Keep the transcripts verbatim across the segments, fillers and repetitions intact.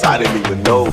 this, I didn't even know.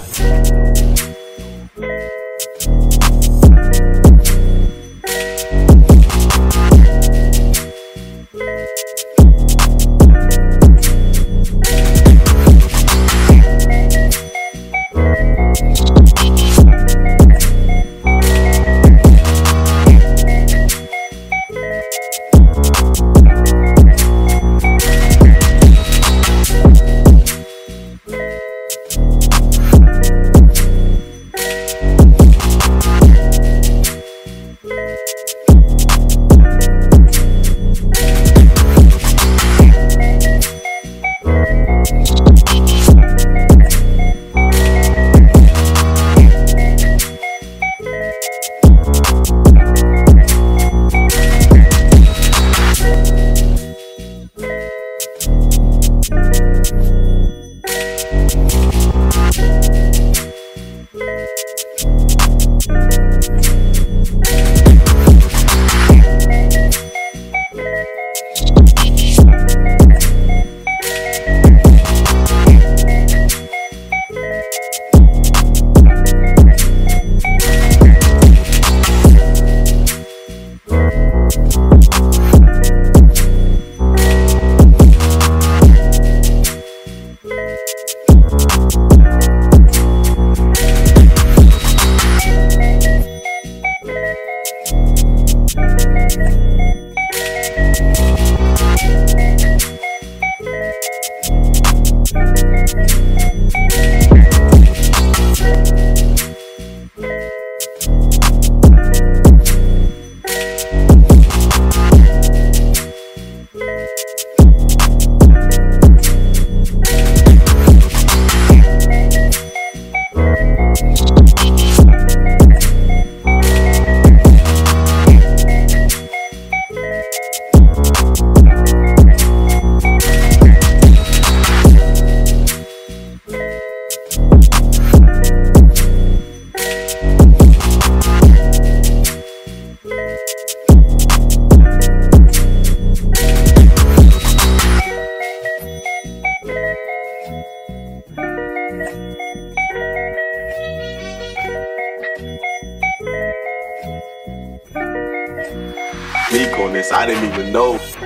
Meek on this, I didn't even know.